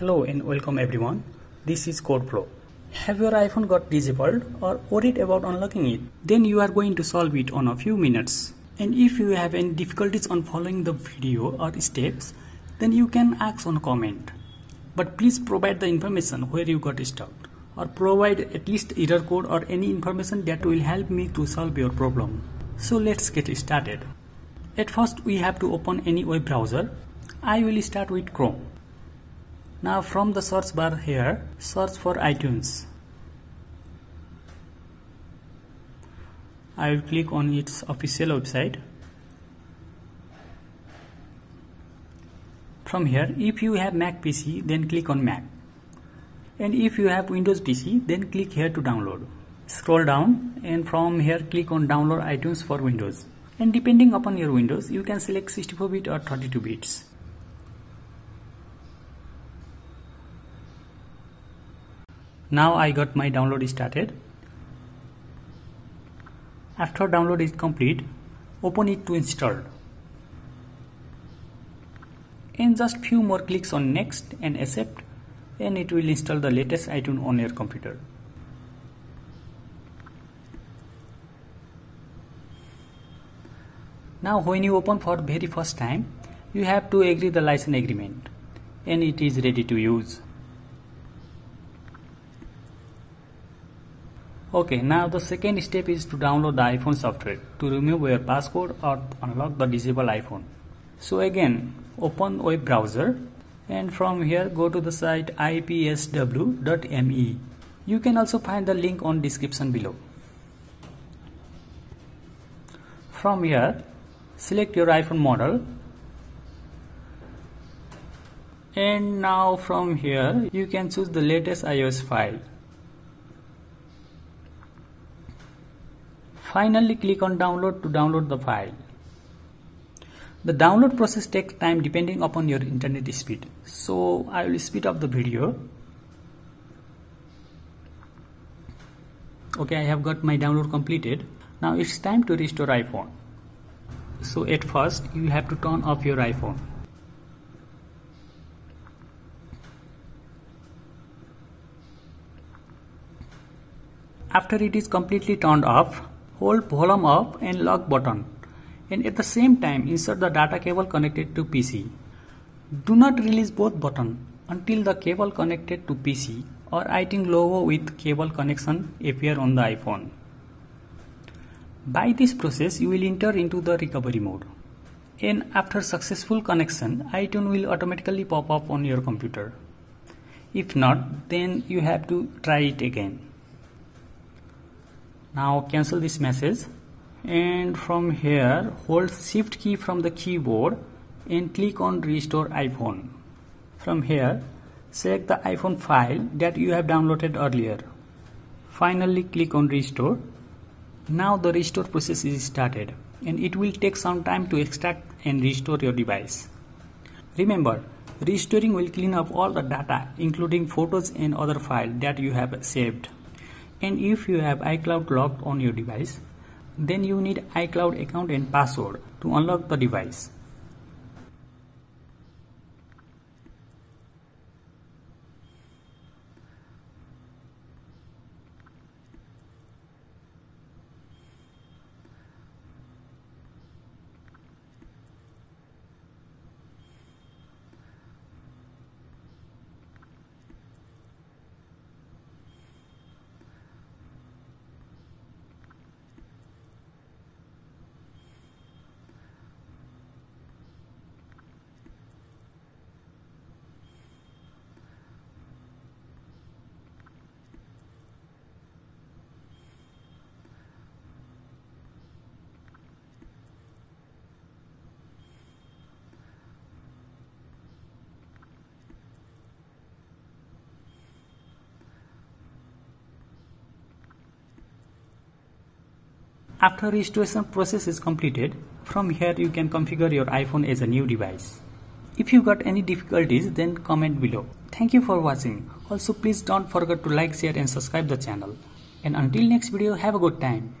Hello and welcome everyone. This is Code Pro. Have your iPhone got disabled or worried about unlocking it? Then you are going to solve it on a few minutes. And if you have any difficulties on following the video or steps, then you can ask on comment. But please provide the information where you got stuck or provide at least error code or any information that will help me to solve your problem. So let's get started. At first we have to open any web browser. I will start with Chrome. Now from the search bar here, search for iTunes. I will click on its official website. From here, if you have Mac PC, then click on Mac. And if you have Windows PC, then click here to download. Scroll down and from here click on download iTunes for Windows. And depending upon your Windows, you can select 64-bit or 32 bits. Now I got my download started. After download is complete, open it to install. And just few more clicks on next and accept, and it will install the latest iTunes on your computer. Now when you open for very first time, you have to agree the license agreement and it is ready to use. Okay, now the second step is to download the iPhone software to remove your passcode or unlock the disabled iPhone. So again, open web browser and from here go to the site ipsw.me. You can also find the link on description below. From here, select your iPhone model. And now from here, you can choose the latest iOS file. Finally, click on download to download the file. The download process takes time depending upon your internet speed. So I will speed up the video. Okay, I have got my download completed. Now it's time to restore iPhone. So at first you have to turn off your iPhone. After it is completely turned off, hold volume up and lock button, and at the same time insert the data cable connected to PC. Do not release both buttons until the cable connected to PC or iTunes logo with cable connection appear on the iPhone. By this process you will enter into the recovery mode, and after successful connection iTunes will automatically pop up on your computer. If not, then you have to try it again. Now cancel this message, and from here hold shift key from the keyboard and click on restore iPhone. From here select the iPhone file that you have downloaded earlier. Finally click on restore. Now the restore process is started and it will take some time to extract and restore your device. Remember, restoring will clean up all the data including photos and other files that you have saved. And if you have iCloud locked on your device, then you need iCloud account and password to unlock the device. After restoration process is completed, from here you can configure your iPhone as a new device. If you got any difficulties, then comment below. Thank you for watching. Also please don't forget to like, share and subscribe the channel. And until next video, have a good time.